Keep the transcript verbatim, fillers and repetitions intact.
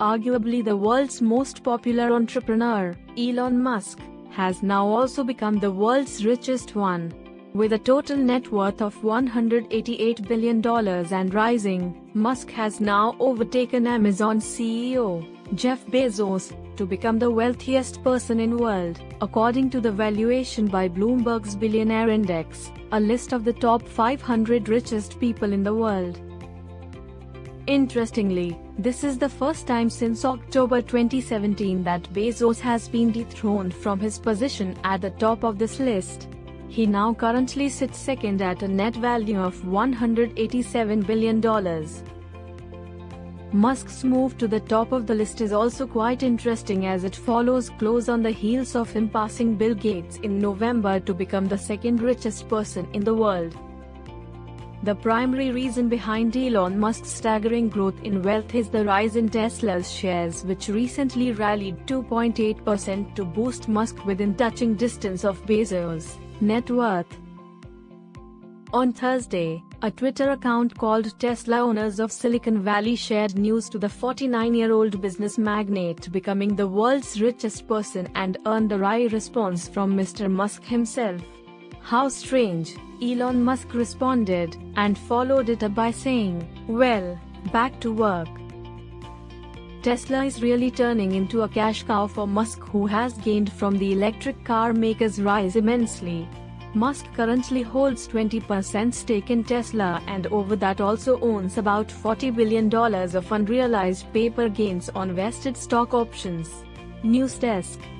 arguably the world's most popular entrepreneur, Elon Musk, has now also become the world's richest one. With a total net worth of one hundred eighty-eight billion dollars and rising, Musk has now overtaken Amazon C E O, Jeff Bezos, to become the wealthiest person in the world, according to the valuation by Bloomberg's Billionaire Index, a list of the top five hundred richest people in the world. Interestingly, this is the first time since October twenty seventeen that Bezos has been dethroned from his position at the top of this list. He now currently sits second at a net value of one hundred eighty-seven billion dollars. Musk's move to the top of the list is also quite interesting, as it follows close on the heels of him passing Bill Gates in November to become the second richest person in the world. The primary reason behind Elon Musk's staggering growth in wealth is the rise in Tesla's shares, which recently rallied two point eight percent to boost Musk within touching distance of Bezos' net worth. On Thursday, a Twitter account called Tesla Owners of Silicon Valley shared news to the forty-nine-year-old business magnate becoming the world's richest person and earned a wry response from Mister Musk himself. "How strange," Elon Musk responded, and followed it up by saying, "Well, back to work." Tesla is really turning into a cash cow for Musk, who has gained from the electric car maker's rise immensely. Musk currently holds twenty percent stake in Tesla, and over that also owns about forty billion dollars of unrealized paper gains on vested stock options. News Desk.